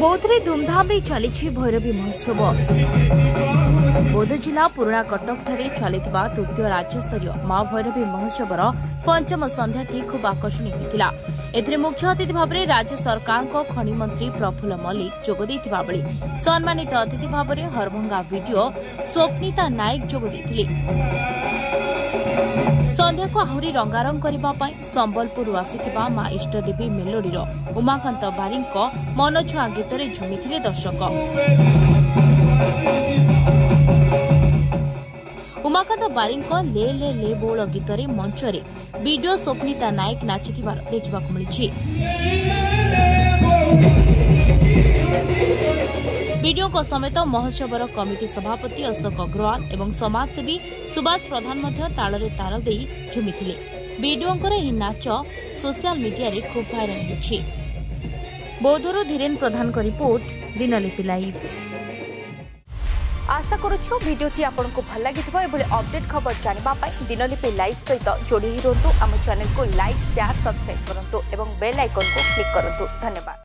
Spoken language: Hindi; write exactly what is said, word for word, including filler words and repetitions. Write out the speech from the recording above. बौद्धरे धूमधामे चली भैरवी महोत्सव। बौद्ध जिला पुराणा कटक चली तृतीय राज्यस्तरीय माँ भैरवी महोत्सवर पंचम संध्याटी खूब आकर्षणीय होता। एथिरे मुख्य अतिथि भाव में राज्य सरकार को खनि मंत्री प्रफुल्ल मल्लिक जोगदे बेले सम्मानित अतिथि भाव में हरभंगा वीडियो स्वप्निता नायक जोगदे। संध्या को आहरी रंगारंग करने संबलपुर आसीथिबा मां इष्टदेवी मेलोडीर उमाकांत बारी मनछुआ गीतरे झुमिथिले दर्शक। उमाकांत बारी ले ले ले बोल गीतरे मंचरे वीडियो स्वप्निता नायक नाचिथिबार देखिबाकु मिलिछि। वीडियो को समेत महोत्सवर कमिटी सभापति अशोक अग्रवाल एवं समाजसेवी सुभाष प्रधान तालरे ताल दे झुमिथिले। वीडियोंकर यह नाच सोशल मीडिया रे खूब भाइराल होछि। बौद्धरु धीरेन प्रधान को रिपोर्ट दिनलिपि लाइव। आशा करूछु वीडियोटी आपनकु भल लागिथबो। एबोले अपडेट खबर जानिबा पई दिनलिपि लाइव सहित जोड़ी रहंतु। आम चैनल को लाइक शेयर सब्सक्राइब करंतु एवं बेल आइकन को क्लिक करंतु। धन्यवाद।